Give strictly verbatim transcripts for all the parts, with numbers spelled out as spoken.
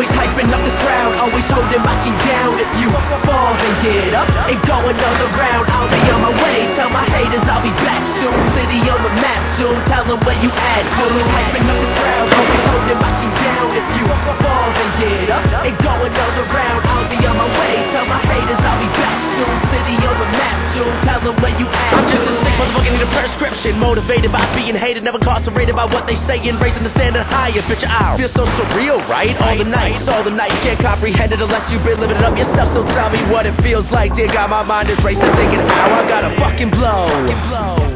always hyping up the crowd, always holding my team down. If you fall, then get up and go another round. I'll be on my way, tell my haters I'll be back soon. City on the map soon, tell them where you at, dude. Always hyping up the crowd, always holding my team down. If you fall, then get up and go another round. I'll be on my way, tell my haters I'll be back soon. City on the map soon, tell them where you at, I'm just a sick motherfucker, need a prescription. Motivated by being hated, never incarcerated by what they say, and raising the standard higher. Bitch, I feel so surreal, right? All the nights, all the nights, can't comprehend it unless you've been living it up yourself. So tell me what it feels like. Dear God, my mind is racing, thinking how I gotta fucking blow,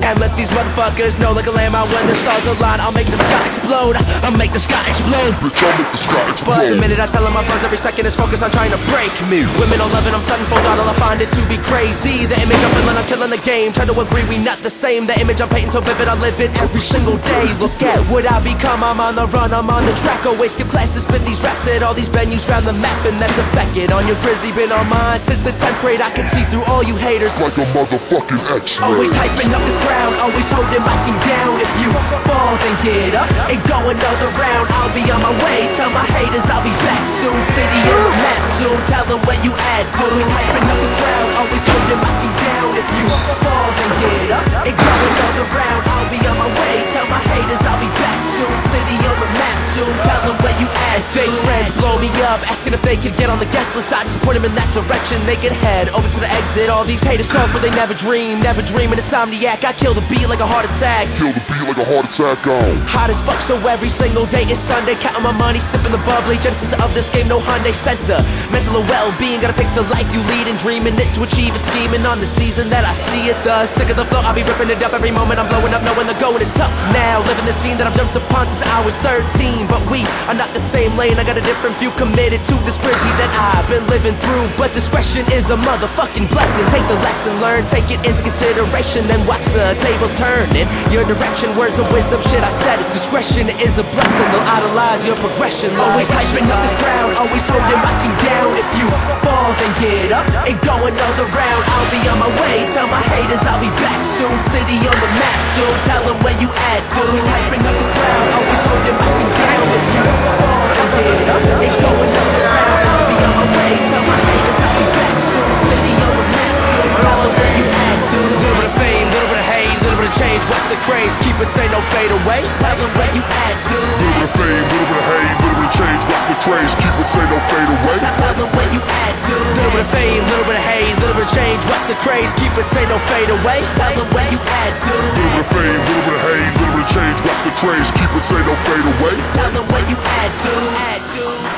and let these motherfuckers know, like a lamb out when the stars align. I'll make the sky explode, I'll make the sky explode, bitch, I'll make the sky explode. But the minute I tell them my friends, every second is focused on trying to break me. Women all loving, I'm sudden for God, all I find it to be crazy. The image I'm feeling, I'm killing the game. Try to agree, we not the same. The image I'm painting so vivid, I live it every single day. Look at what I become, I'm on the run, I'm on the track. Always skip class to spit these raps at all these venues round the map, and that's a fact. On your grizzy, been on mine since the tenth grade. I can see through all you haters like a motherfucking X-ray. Always hyping up the crowd, always holding my team down. If you fall, then get up and go another round. I'll be on my way, tell my haters I'll be back soon. City on the map soon, tell them where you at, dude. Always hyping up the crowd, always holding my team down. If you fall, then get up and go another round. I'll be on my way, tell my haters I'll be back soon. City on the map soon, tell them where you at. Fake friends blow me up, asking if they could get on the guest list. I just point them in that direction, they could head over to the exit. All these haters talk but they never dream, never dream. An insomniac, I kill the beat like a heart attack, kill the beat like a heart attack, oh. Hot as fuck, so every single day is Sunday. Counting my money, sipping the bubbly. Genesis of this game, no Hyundai Center. Mental well-being, gotta pick the life you lead and dreaming it to achieve it, scheming on the season that I see it. The sick of the flow, I'll be ripping it up every moment. I'm blowing up, knowing the going is tough. Now, living the scene that I've jumped upon since I was thirteen. But we are not the same lane, I got a different view, committed to this crazy that I've been living through. But discretion is a motherfucking blessing. Take the lesson learned, take it into consideration, then watch the tables turn in your direction. Words of wisdom, shit, I said it. Discretion is a blessing, they'll idolize your progression. Always hyping up the crowd, always holding my team down. If you fall, then get up and go another round. I'll be on my way, tell my haters I'll be back soon. City on the map soon, tell them where you at, dude. Always hyping up the crowd, always holding my team down. If you fall, then get up and go another round. I'll be on my way, tell my haters I'll be back soon. City on the map soon, tell them where you at, dude. Little bit of fame, little bit of hate, little bit of change, watch the craze, keep it, say no fade away, tell them where you at, dude. Little bit of fame, little bit of hate, little bit of change, watch the craze, keep it, say no fade away, tell them where you at, dude. Little bit of fame, little bit of hate, little bit of change, watch the craze, keep it, say no fade away, tell them where you at, dude. Little bit of fame, little bit of hate, little bit of change, watch the craze, keep it, say no fade away, tell them where you at, dude. At, dude.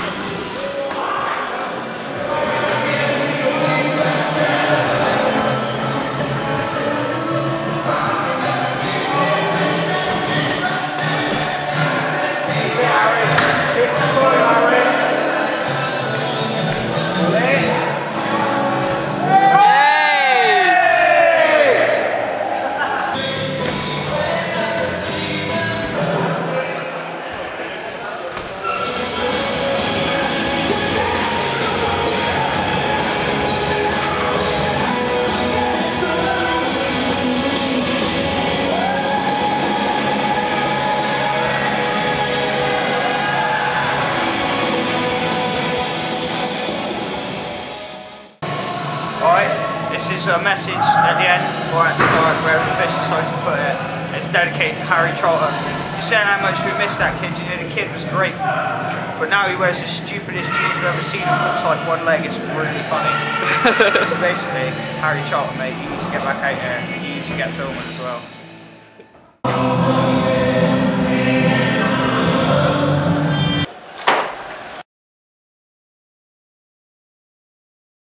A message at the end, or at the start, wherever the fish decides to put it. It's dedicated to Harry Trotter. He's saying how much we miss that kid. You know, the kid was great, but now he wears the stupidest jeans you've ever seen and looks like one leg. It's really funny. So basically, Harry Trotter, mate, he needs to get back out there. He needs to get filming as well.